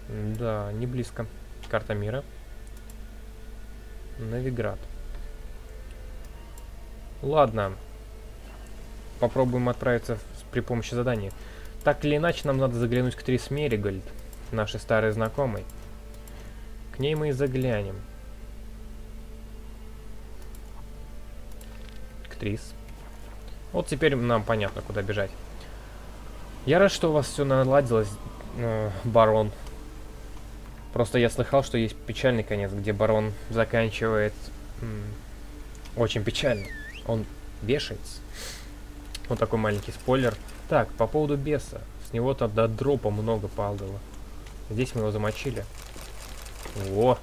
Да, не близко. Карта мира. Новиград. Ладно. Попробуем отправиться при помощи задания. Так или иначе, нам надо заглянуть к Трис Меригольд, нашей старой знакомой. К ней мы и заглянем. К Трис. Вот теперь нам понятно, куда бежать. Я рад, что у вас все наладилось, барон. Просто я слыхал, что есть печальный конец, где барон заканчивает очень печально. Он вешается. Вот такой маленький спойлер. Так, по поводу беса. С него тогда дропа много падало. Здесь мы его замочили. О!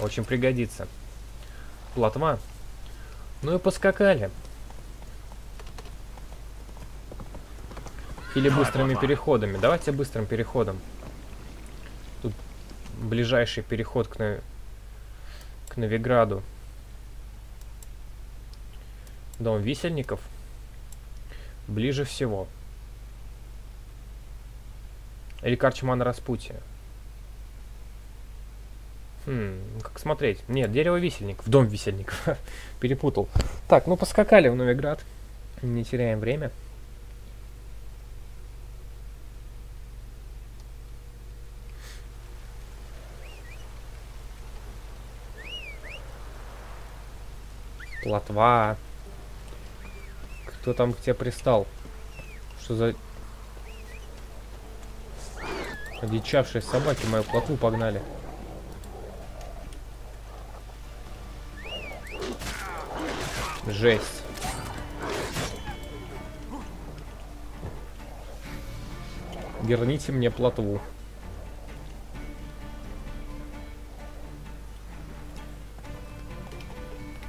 Очень пригодится. Плотва. Ну и поскакали. Или быстрыми переходами. Давайте быстрым переходом. Тут ближайший переход к Новиграду. Дом висельников. Ближе всего. Или Карчман Распутия. Как смотреть? Нет, дерево висельников. Дом висельников. Перепутал. Так, ну поскакали в Новиград. Не теряем время. Плотва. Кто там к тебе пристал? Что за... Одичавшие собаки мою плотву погнали. Жесть. Верните мне плотву.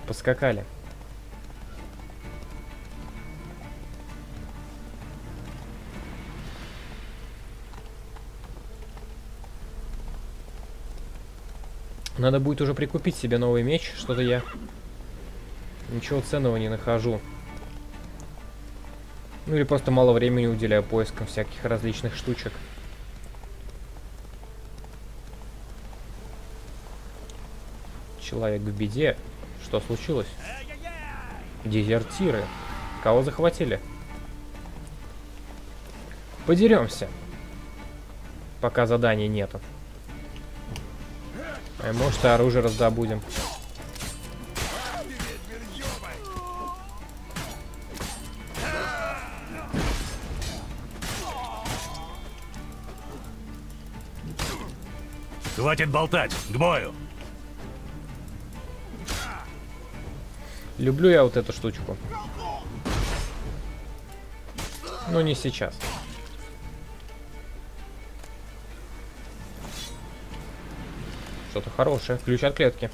Поскакали. Надо будет уже прикупить себе новый меч. Что-то я ничего ценного не нахожу. Ну или просто мало времени уделяю поискам всяких различных штучек. Человек в беде. Что случилось? Дезертиры. Кого захватили? Подеремся. Пока заданий нету. А может, и оружие раздобудем. Хватит болтать! К бою! Люблю я вот эту штучку. Но не сейчас. Что-то хорошее. Ключ от клетки.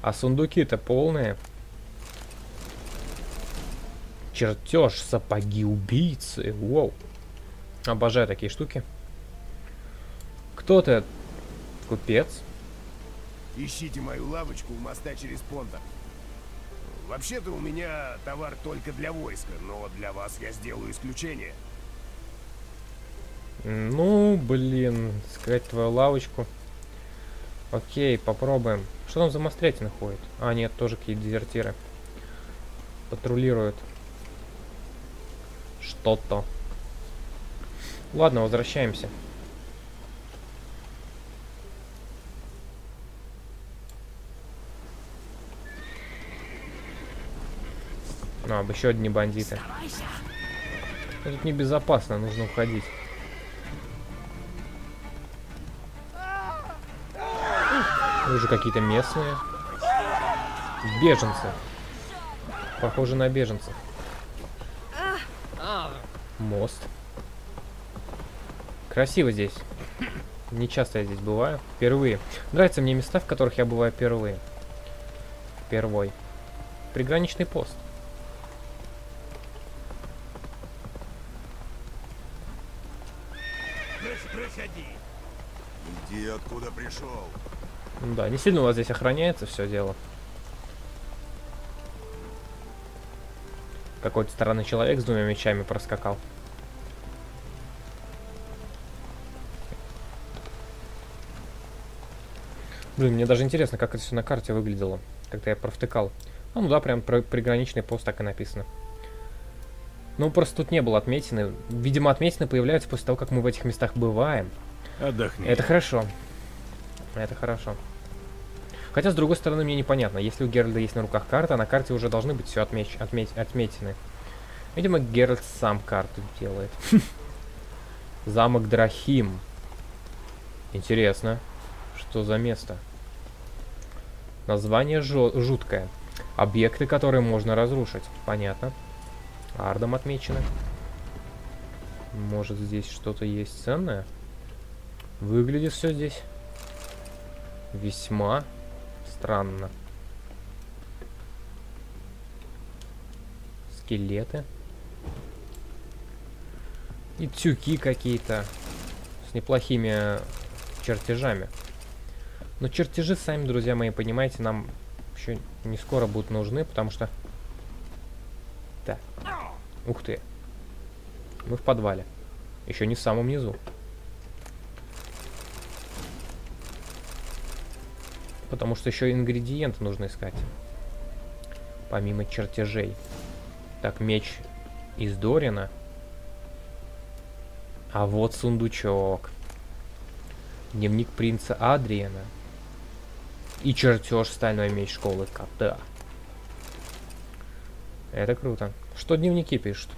А сундуки-то полные. Чертеж, сапоги убийцы. Воу. Обожаю такие штуки. Кто ты? Купец. Ищите мою лавочку у моста через Понта. Вообще-то у меня товар только для войска, но для вас я сделаю исключение. Ну, блин, сказать твою лавочку. Окей, попробуем. Что там за мострятина ходит? А, нет, тоже какие-то дезертиры. Патрулируют. Что-то. Ладно, возвращаемся. Ну, об еще одни бандиты. Но тут небезопасно, нужно уходить. Уже какие-то местные. Беженцы. Похоже на беженцев. Мост. Красиво здесь. Не часто я здесь бываю. Впервые. Нравятся мне места, в которых я бываю впервые. Впервой. Приграничный пост. Проходи. Иди, откуда пришел. Да, не сильно у вас здесь охраняется все дело. Какой-то странный человек с двумя мечами проскакал. Блин, мне даже интересно, как это все на карте выглядело, когда я провтыкал. А, ну да, прям приграничный пост так и написано. Ну, просто тут не было отметины. Видимо, отметины появляются после того, как мы в этих местах бываем. Отдохни. Это хорошо. Это хорошо. Хотя, с другой стороны, мне непонятно. Если у Геральда есть на руках карта, на карте уже должны быть все отметины. Видимо, Геральд сам карту делает. Замок Драхим. Интересно, что за место? Название жуткое. Объекты, которые можно разрушить. Понятно. Ардом отмечено. Может, здесь что-то есть ценное? Выглядит все здесь весьма странно. Скелеты. И тюки какие-то с неплохими чертежами. Но чертежи сами, друзья мои, понимаете, нам еще не скоро будут нужны, потому что... Так. Ух ты. Мы в подвале. Еще не в самом низу. Потому что еще ингредиенты нужно искать. Помимо чертежей. Так, меч из Дорина. А вот сундучок. Дневник принца Адриена. И чертеж стальной меч школы кота. Это круто. Что дневники пишут?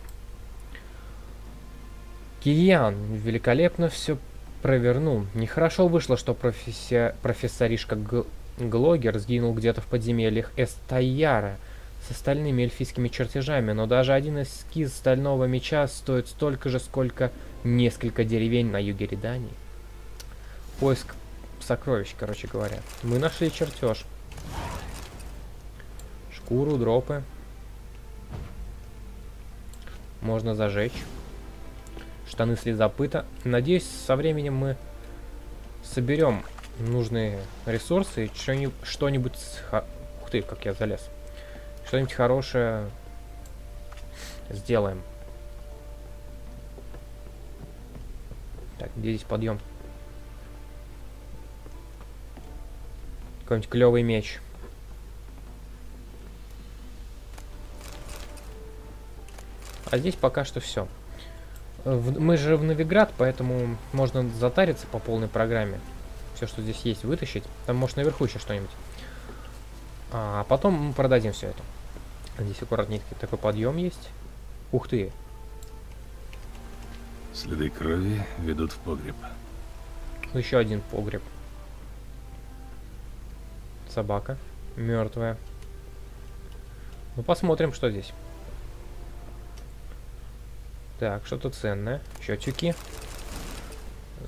Киян великолепно все провернул. Нехорошо вышло, что профессоришка Глогер сгинул где-то в подземельях Эстаяра с остальными эльфийскими чертежами, но даже один эскиз стального меча стоит столько же, сколько несколько деревень на юге Ридании. Поиск сокровищ, короче говоря. Мы нашли чертеж. Шкуру, дропы. Можно зажечь. Штаны следопыта. Надеюсь, со временем мы соберем нужные ресурсы и что-нибудь... Ух ты, как я залез. Что-нибудь хорошее сделаем. Так, где здесь подъем? Какой-нибудь клевый меч. А здесь пока что все. Мы же в Новиград, поэтому можно затариться по полной программе. Все, что здесь есть, вытащить. Там, может, наверху еще что-нибудь. А потом мы продадим все это. Здесь аккуратненько такой подъем есть. Ух ты. Следы крови ведут в погреб. Еще один погреб. Собака мертвая. Ну, посмотрим, что здесь. Так, что-то ценное. Еще тюки.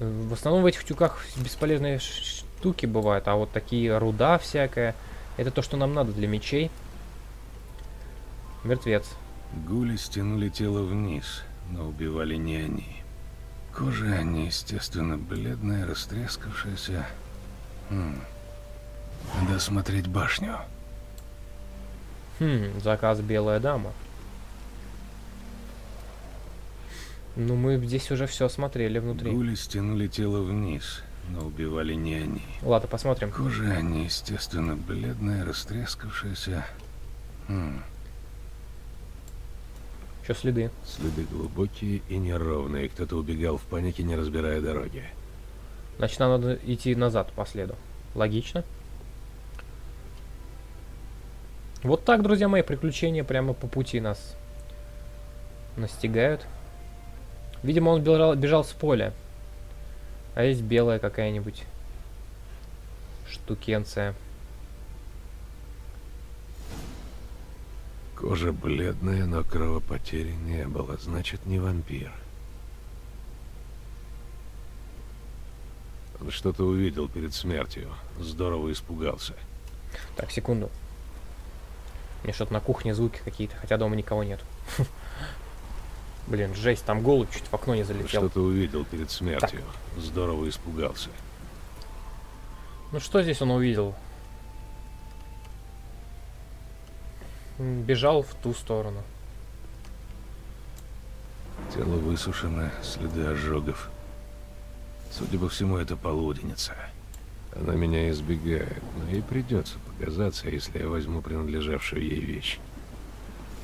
В основном в этих тюках бесполезные штуки бывают, а вот такие руда всякая. Это то, что нам надо для мечей. Мертвец. Гули стянули тело вниз, но убивали не они. Кожа неестественно бледная, растрескавшаяся. Надо смотреть башню. Заказ «Белая дама». Ну, мы здесь уже все смотрели внутри. Гули стянули тело вниз, но убивали не они. Ладно, посмотрим. Кожа неестественно бледная, растрескавшаяся. Еще следы. Следы глубокие и неровные. Кто-то убегал в панике, не разбирая дороги. Значит, нам надо идти назад по следу. Логично. Вот так, друзья мои, приключения прямо по пути нас настигают. Видимо, он бежал с поля. А есть белая какая-нибудь штукенция. Кожа бледная, но кровопотери не было. Значит, не вампир. Он что-то увидел перед смертью. Здорово испугался. Так, секунду. Мне что-то на кухне звуки какие-то, хотя дома никого нет. Блин, жесть, там голубь чуть в окно не залетел. Что-то увидел перед смертью. Так. Здорово испугался. Ну что здесь он увидел? Бежал в ту сторону. Тело высушено, следы ожогов. Судя по всему, это полуденница. Она меня избегает, но ей придется показаться, если я возьму принадлежавшую ей вещь.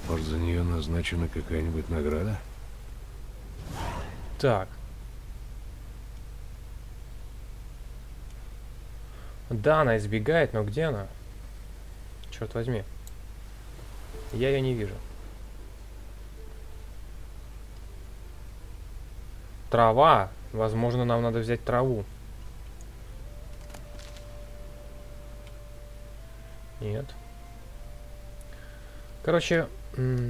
Может, за нее назначена какая-нибудь награда? Так. Да, она избегает, но где она? Черт возьми. Я ее не вижу. Трава. Возможно, нам надо взять траву. Нет. Короче... но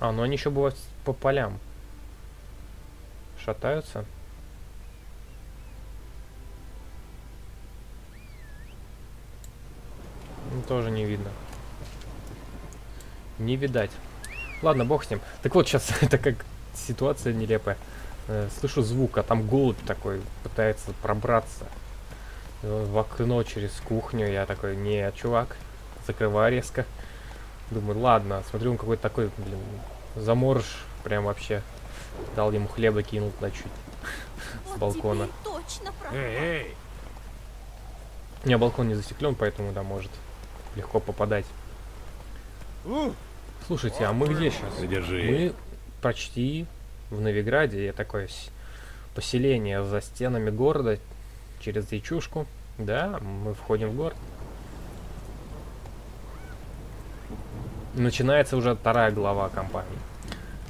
они еще бывают по полям. Шатаются. Тоже не видно. Не видать. Ладно, бог с ним. Так вот, сейчас это как ситуация нелепая. Слышу звук, а там голубь такой пытается пробраться в окно через кухню. Я такой, не, чувак, закрываю резко. Думаю, ладно, смотрю, он какой-то такой, блин, заморж. Прям вообще дал ему хлеба, кинул на чуть с балкона. У меня балкон не застеклен, поэтому, да, может легко попадать. Слушайте, а мы где сейчас? Мы почти в Новиграде. Я такое поселение за стенами города, через речушку. Да, мы входим в город. Начинается уже 2-я глава кампании.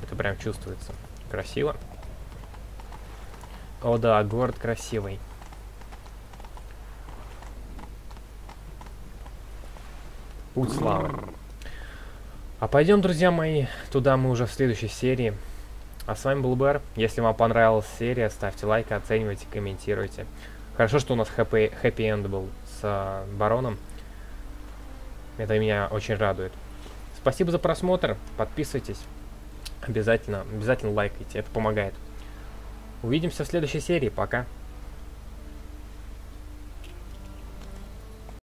Это прям чувствуется. Красиво. О да, город красивый. Путь славы. А пойдем, друзья мои, туда мы уже в следующей серии. А с вами был Бэр. Если вам понравилась серия, ставьте лайк, оценивайте, комментируйте. Хорошо, что у нас хэппи-энд был с бароном. Это меня очень радует. Спасибо за просмотр. Подписывайтесь. Обязательно лайкайте. Это помогает. Увидимся в следующей серии. Пока.